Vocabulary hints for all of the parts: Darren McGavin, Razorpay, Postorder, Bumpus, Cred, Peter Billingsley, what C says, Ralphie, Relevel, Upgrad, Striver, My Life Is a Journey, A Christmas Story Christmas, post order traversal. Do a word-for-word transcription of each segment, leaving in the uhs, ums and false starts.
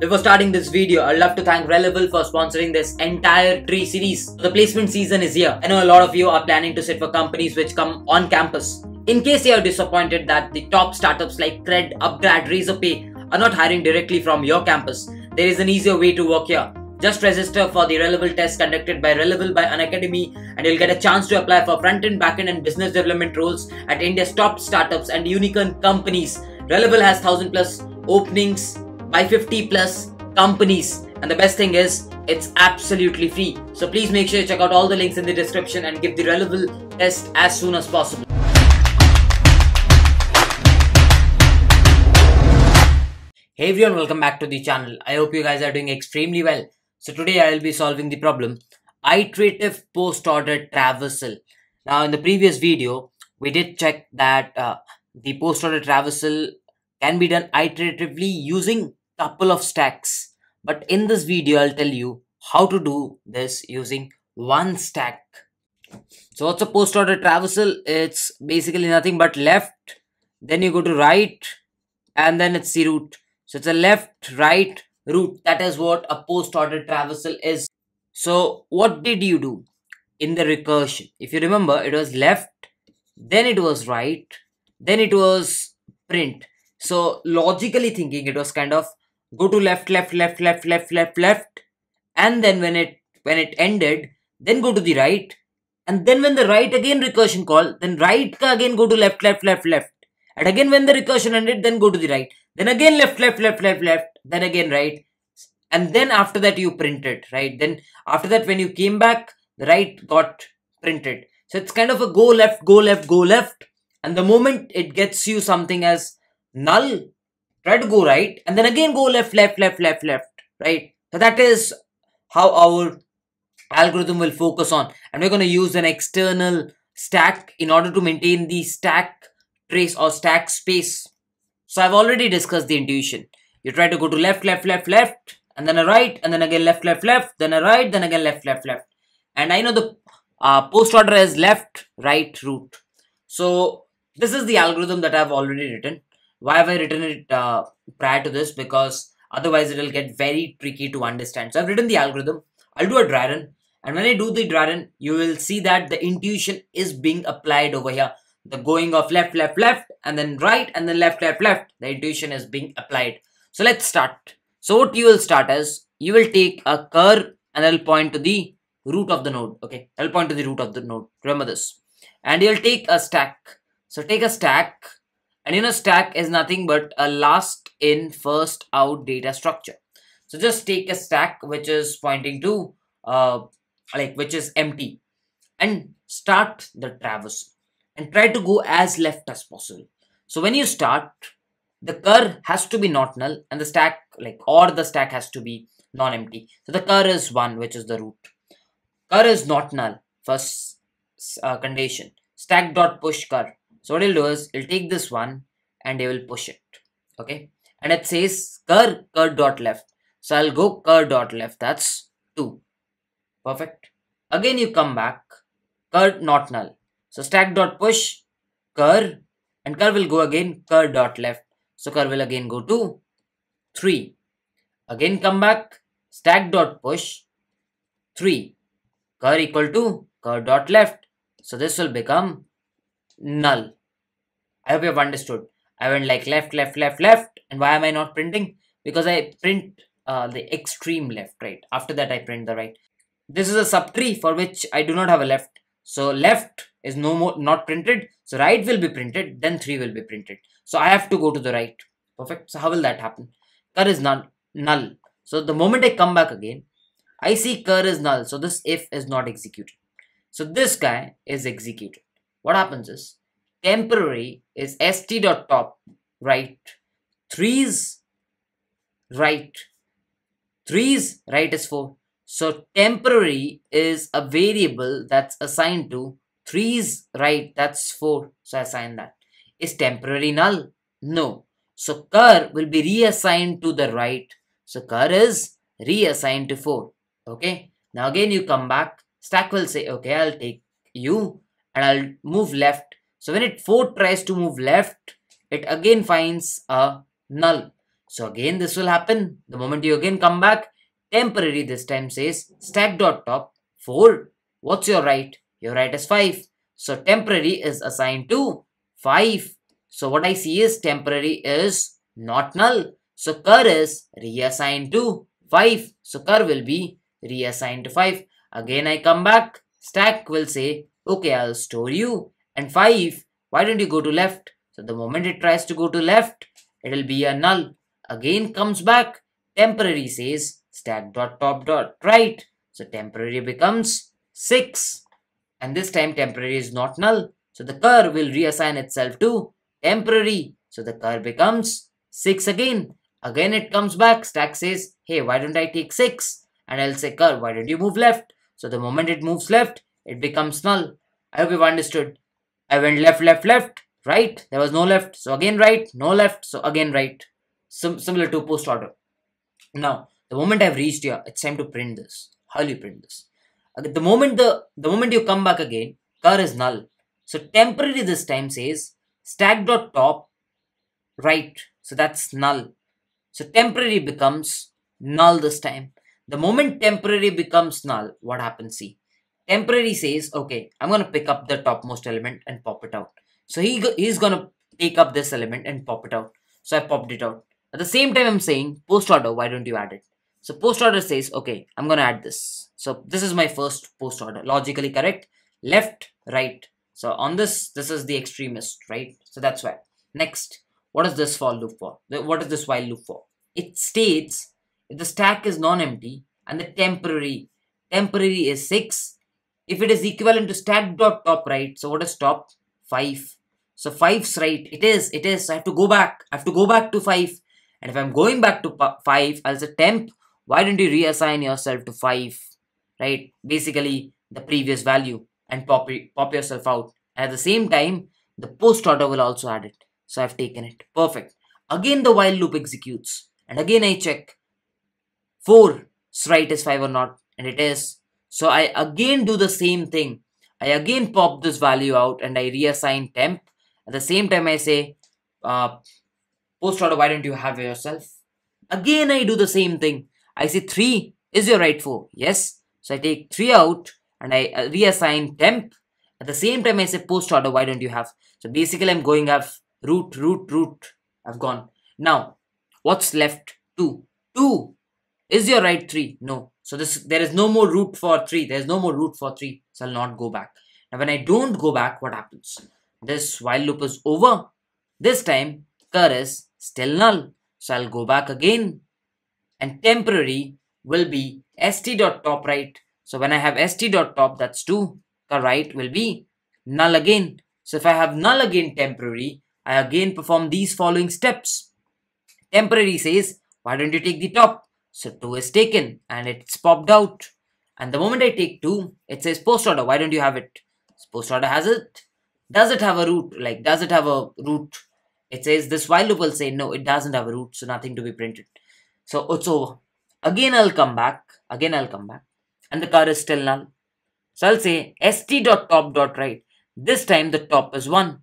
Before starting this video, I'd love to thank Relevel for sponsoring this entire tree series. The placement season is here. I know a lot of you are planning to sit for companies which come on campus. In case you are disappointed that the top startups like Cred, Upgrad, Razorpay are not hiring directly from your campus, there is an easier way to work here. Just register for the Relevel test conducted by Relevel by an academy and you'll get a chance to apply for front-end, back-end and business development roles at India's top startups and unicorn companies. Relevel has one thousand plus openings by fifty plus companies, and the best thing is it's absolutely free. So please make sure you check out all the links in the description and give the Relevel test as soon as possible. Hey everyone, welcome back to the channel. I hope you guys are doing extremely well. So today I will be solving the problem iterative post order traversal. Now in the previous video we did check that uh, the post order traversal can be done iteratively using couple of stacks, but in this video I'll tell you how to do this using one stack. So what's a post order traversal? It's basically nothing but left, then you go to right, and then it's the route. So it's a left right route. That is what a post order traversal is. So what did you do in the recursion? If you remember, it was left, then it was right, then it was print. So logically thinking, it was kind of go to left, left, left, left, left, left, left, and then when it when it ended, then go to the right, and then when the right again recursion call, then right ka again go to left, left, left, left, and again when the recursion ended, then go to the right, then again left, left, left, left, left, then again right, and then after that you printed, right? Then after that when you came back, the right got printed. So it's kind of a go left, go left, go left, and the moment it gets you something as null, try to go right, and then again go left, left, left, left, left, right. So that is how our algorithm will focus on, and we're going to use an external stack in order to maintain the stack trace or stack space. So I've already discussed the intuition. You try to go to left, left, left, left, and then a right, and then again left, left, left, then a right, then again left, left, left. And I know the uh, post order is left, right route. So this is the algorithm that I've already written. Why have I written it uh, prior to this? Because otherwise it will get very tricky to understand. So I've written the algorithm. I'll do a dry run. And when I do the dry run, you will see that the intuition is being applied over here. The going of left, left, left, and then right, and then left, left, left. The intuition is being applied. So let's start. So what you will start is, you will take a curve and I'll point to the root of the node. Okay, I'll point to the root of the node. Remember this. And you'll take a stack. So take a stack. And you know, stack is nothing but a last in first out data structure. So just take a stack which is pointing to uh, like which is empty and start the traversal and try to go as left as possible. So when you start, the curve has to be not null and the stack like or the stack has to be non-empty. So the curve is one, which is the root. Curve is not null, first uh, condition. Stack dot push curve. So what you'll do is, you'll take this one and you will push it, okay? And it says cur, cur dot left. So I'll go cur dot left, that's two. Perfect. Again, you come back, cur not null. So stack dot push, cur, and cur will go again, cur dot left. So cur will again go to three. Again, come back, stack dot push, three. Cur equal to cur dot left. So this will become null. I hope you have understood. I went like left, left, left, left, and why am I not printing? Because I print uh, the extreme left, right? After that I print the right. This is a subtree for which I do not have a left. So left is no more not printed. So right will be printed, then three will be printed. So I have to go to the right. Perfect. So how will that happen? Cur is null. null. So the moment I come back again, I see cur is null. So this if is not executed. So this guy is executed. What happens is, temporary is st.top, right, threes, right, threes, right is four. So temporary is a variable that's assigned to threes, right, that's four. So I assign that. Is temporary null? No. So cur will be reassigned to the right. So cur is reassigned to four. Okay. Now again you come back, stack will say, okay, I'll take you. And I'll move left. So when it four tries to move left, it again finds a null. So again, this will happen. The moment you again come back, temporary this time says stack.top four. What's your right? Your right is five. So temporary is assigned to five. So what I see is temporary is not null. So cur is reassigned to five. So cur will be reassigned to five. Again, I come back. Stack will say, okay, I'll store you. And five, why don't you go to left? So the moment it tries to go to left, it will be a null. Again comes back. Temporary says stack.top.right. So temporary becomes six. And this time temporary is not null. So the cur will reassign itself to temporary. So the cur becomes six again. Again it comes back. Stack says, hey, why don't I take six? And I'll say, cur, why don't you move left? So the moment it moves left, it becomes null. I hope you've understood. I went left, left, left, right. There was no left. So again right, no left. So again right. Sim similar to post order. Now, the moment I've reached here, it's time to print this. How do you print this? The moment the, the moment you come back again, cur is null. So temporary this time says stack.top right. So that's null. So temporary becomes null this time. The moment temporary becomes null, what happens? See, temporary says, okay, I'm going to pick up the topmost element and pop it out. So he go, he's going to pick up this element and pop it out. So I popped it out. At the same time, I'm saying post order, why don't you add it? So post order says, okay, I'm going to add this. So this is my first post order. Logically correct. Left, right. So on this, this is the extremist, right? So that's why. Next, what is this for loop for? What is this while loop for? It states if the stack is non-empty and the temporary, temporary is six. If it is equivalent to stack.top right, so what is top? five. So five's right. It is, it is. I have to go back. I have to go back to five. And if I'm going back to five, I'll say temp, why don't you reassign yourself to five, right? Basically, the previous value and pop, pop yourself out. And at the same time, the post order will also add it. So I've taken it. Perfect. Again, the while loop executes. And again, I check. four, right is five or not, and it is. So I again do the same thing. I again pop this value out and I reassign temp. At the same time I say, uh, post order, why don't you have yourself? Again I do the same thing. I say three, is your right four? Yes. So I take three out and I uh, reassign temp. At the same time I say post order, why don't you have? So basically I'm going up root, root, root. I've gone. Now, what's left? two. two. Is your right three? No. So this there is no more root for three. There is no more root for three. So I'll not go back. Now when I don't go back, what happens? This while loop is over. This time, cur is still null. So I'll go back again. And temporary will be st.top right. So when I have st.top, that's two. Cur right will be null again. So if I have null again temporary, I again perform these following steps. Temporary says, why don't you take the top? So two is taken and it's popped out. And the moment I take two, it says post order, why don't you have it? So post order has it. Does it have a root? Like, does it have a root? It says this while loop will say, no, it doesn't have a root. So nothing to be printed. So it's over. Again, I'll come back. Again, I'll come back. And the cur is still null. So I'll say st.top.right. This time the top is one.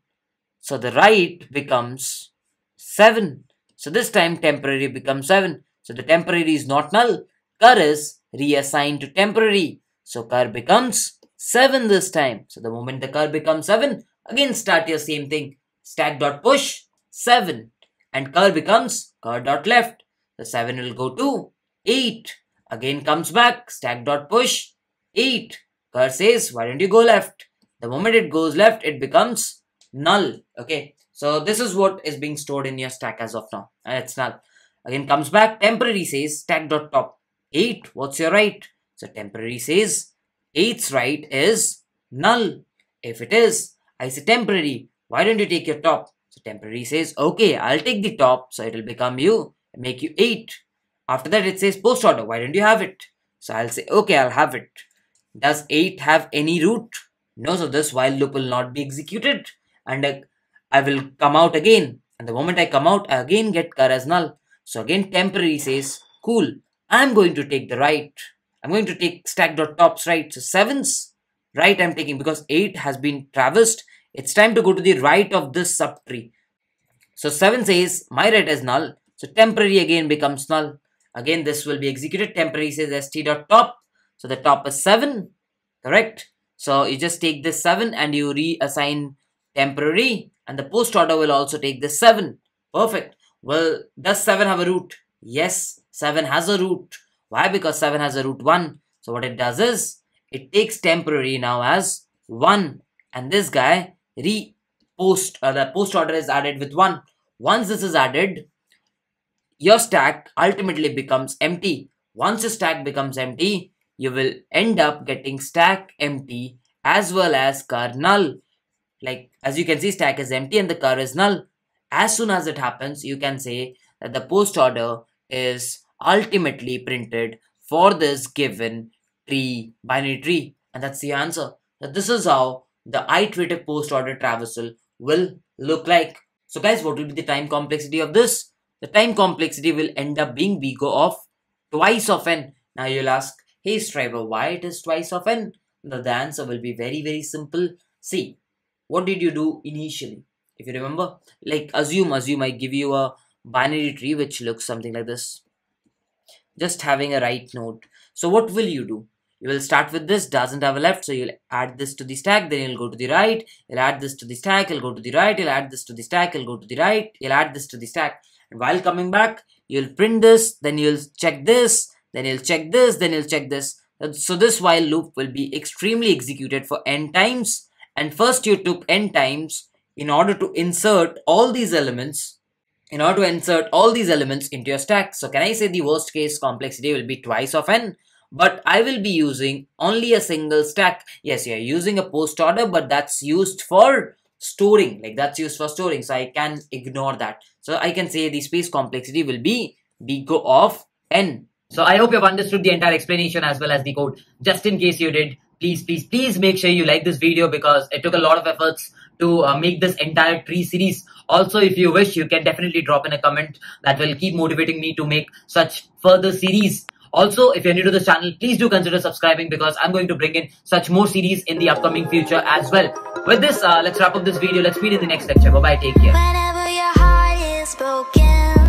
So the right becomes seven. So this time temporary becomes seven. So the temporary is not null. Cur is reassigned to temporary. So cur becomes seven this time. So the moment the cur becomes seven, again start your same thing. Stack.push seven. And cur becomes cur.left. So seven will go to eight. Again comes back. Stack.push eight. Cur says, why don't you go left? The moment it goes left, it becomes null. Okay. So this is what is being stored in your stack as of now. And it's null. Again comes back, temporary says stack.top eight, what's your right? So temporary says eight's right is null. If it is, I say temporary, why don't you take your top? So temporary says, okay, I'll take the top. So it'll become you, make you eight. After that it says post order, why don't you have it? So I'll say, okay, I'll have it. Does eight have any root? No, so this while loop will not be executed. And uh, I will come out again. And the moment I come out, I again get cur as null. So again, temporary says, cool, I'm going to take the right. I'm going to take stack.tops right. So seven's right I'm taking because eight has been traversed. It's time to go to the right of this subtree. So seven says, my right is null. So temporary again becomes null. Again, this will be executed. Temporary says st.top. So the top is seven, correct? So you just take this seven and you reassign temporary, and the post order will also take this seven. Perfect. Well, does seven have a root? Yes, seven has a root. Why? Because seven has a root one. So what it does is it takes temporary now as one, and this guy re post uh, the post order is added with one. Once this is added, your stack ultimately becomes empty. Once your stack becomes empty, you will end up getting stack empty as well as char null. Like as you can see, stack is empty and the char is null. As soon as it happens, you can say that the post order is ultimately printed for this given tree, binary tree. And that's the answer. So this is how the iterative post order traversal will look like. So guys, what will be the time complexity of this? The time complexity will end up being big O of twice of n. Now you'll ask, hey Striver, why it is twice of n? Now the answer will be very, very simple. See, what did you do initially? If you remember, like assume, assume I give you a binary tree which looks something like this. Just having a right node. So what will you do? You will start with this, doesn't have a left, so you'll add this to the stack, then you'll go to the right, you'll add this to the stack, you'll go to the right, you'll add this to the stack, you'll go to the right, you'll add this to the stack. And while coming back, you'll print this, then you'll check this, then you'll check this, then you'll check this. So this while loop will be extremely executed for n times. And first you took n times in order to insert all these elements, in order to insert all these elements into your stack. So can I say the worst case complexity will be twice of n? But I will be using only a single stack. Yes, you're using a post order, but that's used for storing. Like that's used for storing. So I can ignore that. So I can say the space complexity will be big O of n. So I hope you've understood the entire explanation as well as the code. Just in case you did, please, please, please make sure you like this video because it took a lot of efforts to uh, make this entire tree series. Also, if you wish, you can definitely drop in a comment. That will keep motivating me to make such further series. Also, if you're new to this channel, please do consider subscribing because I'm going to bring in such more series in the upcoming future as well. With this, uh, let's wrap up this video. Let's meet in the next lecture. Bye-bye. Take care.